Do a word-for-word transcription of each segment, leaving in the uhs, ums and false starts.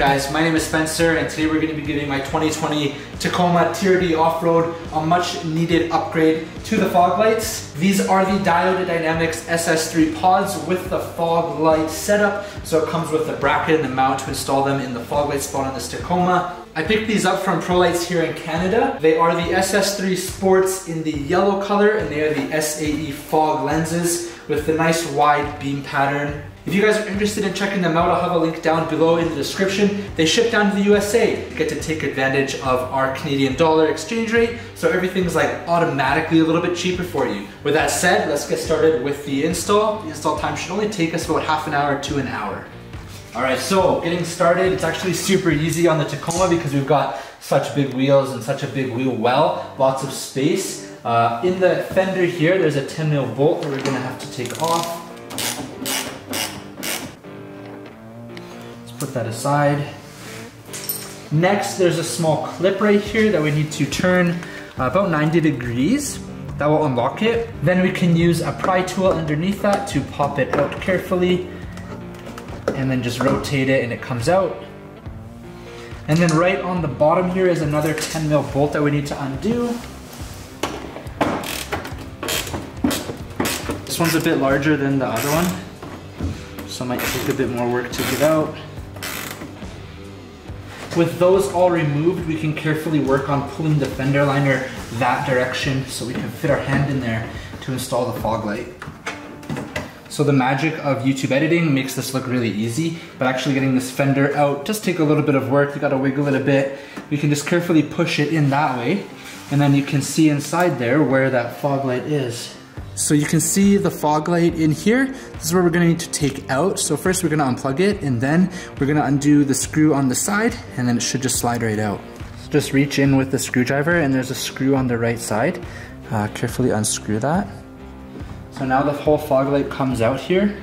up guys, my name is Spencer and today we're going to be giving my twenty twenty Tacoma Tier D Off-Road a much needed upgrade to the fog lights. These are the Diode Dynamics S S three pods with the fog light setup. So it comes with the bracket and the mount to install them in the fog light spot on this Tacoma. I picked these up from Prolitez here in Canada. They are the S S three Sports in the yellow color and they are the S A E fog lenses with the nice wide beam pattern. If you guys are interested in checking them out, I'll have a link down below in the description. They ship down to the U S A. You get to take advantage of our Canadian dollar exchange rate, so everything's like automatically a little bit cheaper for you. With that said, let's get started with the install. The install time should only take us about half an hour to an hour. All right, so getting started, it's actually super easy on the Tacoma because we've got such big wheels and such a big wheel well, lots of space. Uh, in the fender here, there's a ten mil bolt that we're gonna have to take off. Put that aside. Next, there's a small clip right here that we need to turn uh, about ninety degrees. That will unlock it. Then we can use a pry tool underneath that to pop it out carefully and then just rotate it and it comes out. And then right on the bottom here is another ten mil bolt that we need to undo. This one's a bit larger than the other one, so it might take a bit more work to get out. With those all removed, we can carefully work on pulling the fender liner that direction so we can fit our hand in there to install the fog light. So the magic of YouTube editing makes this look really easy, but actually getting this fender out does take a little bit of work. You gotta wiggle it a bit. We can just carefully push it in that way, and then you can see inside there where that fog light is. So you can see the fog light in here. This is where we're gonna need to take out. So first we're gonna unplug it and then we're gonna undo the screw on the side and then it should just slide right out. So just reach in with the screwdriver and there's a screw on the right side. Uh, carefully unscrew that. So now the whole fog light comes out here.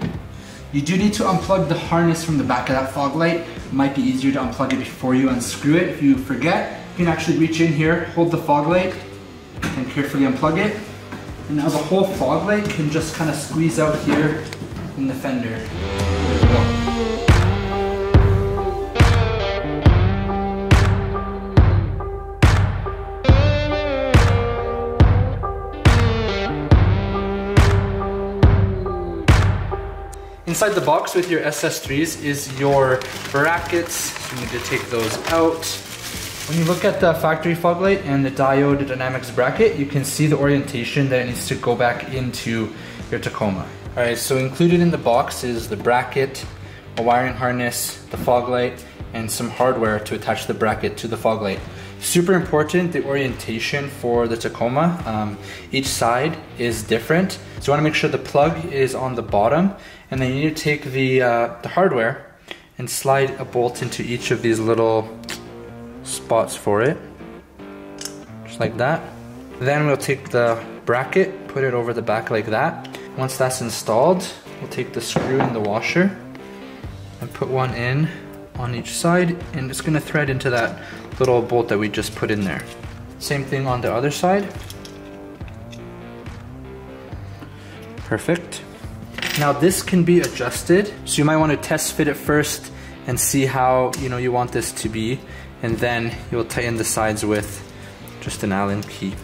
You do need to unplug the harness from the back of that fog light. It might be easier to unplug it before you unscrew it. If you forget, you can actually reach in here, hold the fog light and carefully unplug it. And now the whole fog light can just kind of squeeze out here in the fender. There we go. Inside the box with your S S threes is your brackets, so you need to take those out. When you look at the factory fog light and the Diode Dynamics bracket, you can see the orientation that it needs to go back into your Tacoma. All right, so included in the box is the bracket, a wiring harness, the fog light, and some hardware to attach the bracket to the fog light. Super important, the orientation for the Tacoma. Um, each side is different. So you wanna make sure the plug is on the bottom, and then you need to take the, uh, the hardware and slide a bolt into each of these little spots for it, just like that. Then we'll take the bracket, put it over the back like that. Once that's installed, we'll take the screw in the washer and put one in on each side, and it's gonna thread into that little bolt that we just put in there. Same thing on the other side. Perfect. Now this can be adjusted, so you might want to test fit it first and see how you know you want this to be. And then you'll tighten the sides with just an Allen key.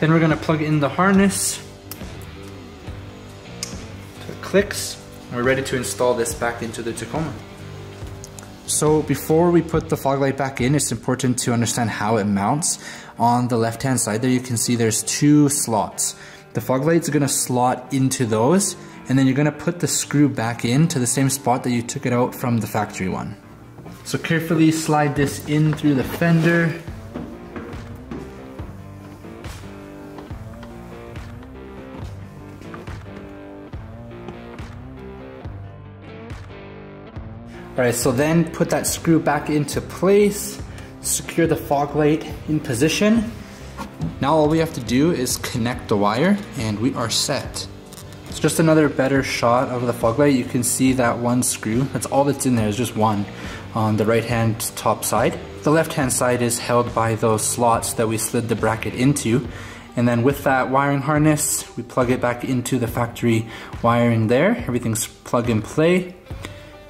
Then we're gonna plug in the harness. So it clicks, and we're ready to install this back into the Tacoma. So before we put the fog light back in, it's important to understand how it mounts. On the left-hand side there, you can see there's two slots. The fog light's gonna slot into those, and then you're gonna put the screw back in to the same spot that you took it out from the factory one. So carefully slide this in through the fender. All right, so then put that screw back into place, secure the fog light in position. Now all we have to do is connect the wire and we are set. It's just another better shot of the fog light. You can see that one screw, that's all that's in there, is just one on the right hand top side. The left hand side is held by those slots that we slid the bracket into. And then with that wiring harness, we plug it back into the factory wiring there. Everything's plug and play.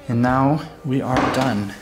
And now we are done.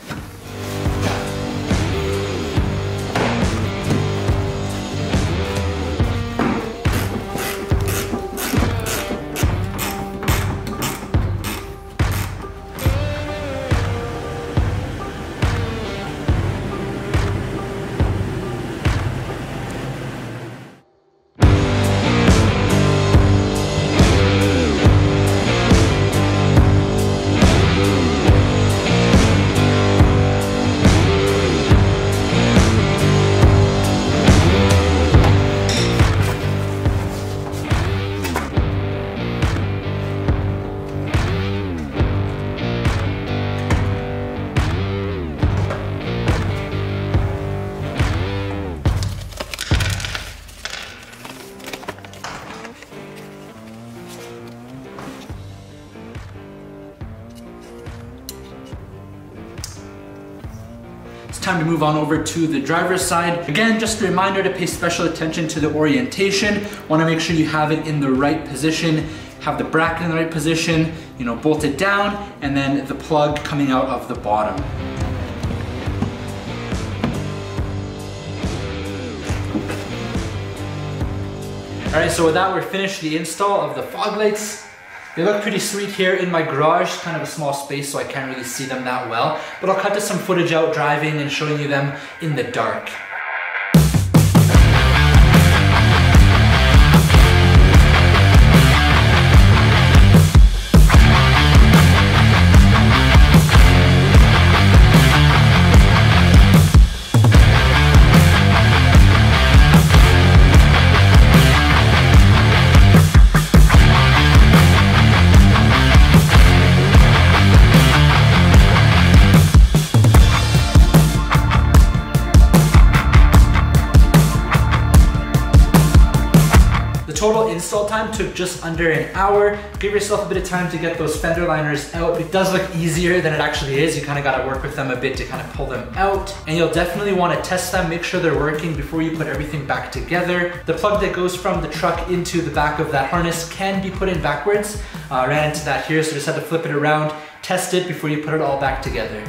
Time to move on over to the driver's side. Again, just a reminder to pay special attention to the orientation. Want to make sure you have it in the right position, have the bracket in the right position, you know, bolt it down, and then the plug coming out of the bottom. All right, so with that, we're finished the install of the fog lights. They look pretty sweet here in my garage, kind of a small space so I can't really see them that well, but I'll cut to some footage out driving and showing you them in the dark. Total install time took just under an hour. Give yourself a bit of time to get those fender liners out. It does look easier than it actually is. You kind of got to work with them a bit to kind of pull them out. And you'll definitely want to test them, make sure they're working before you put everything back together. The plug that goes from the truck into the back of that harness can be put in backwards. I uh, ran into that here, so just had to flip it around, test it before you put it all back together.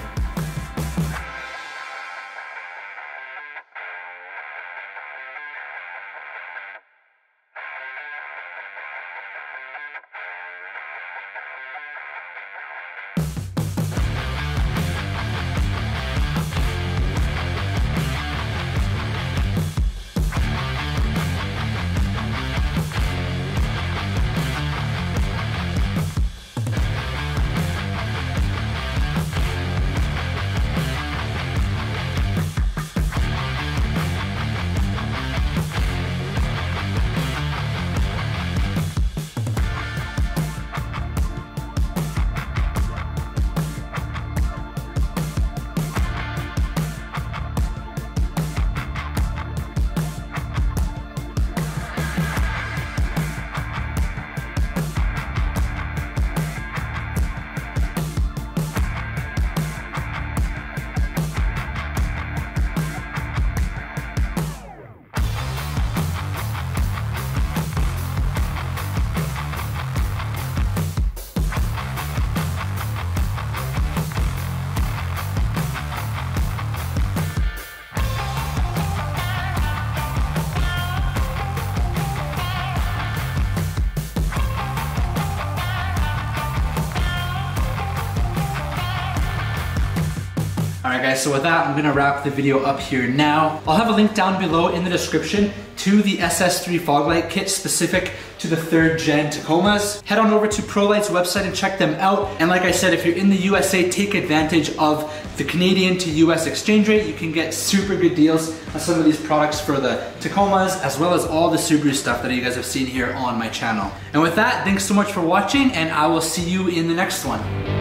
Alright guys, so with that, I'm gonna wrap the video up here now. I'll have a link down below in the description to the S S three fog light kit specific to the third gen Tacomas. Head on over to Prolitez's website and check them out. And like I said, if you're in the U S A, take advantage of the Canadian to U S exchange rate. You can get super good deals on some of these products for the Tacomas, as well as all the Subaru stuff that you guys have seen here on my channel. And with that, thanks so much for watching, and I will see you in the next one.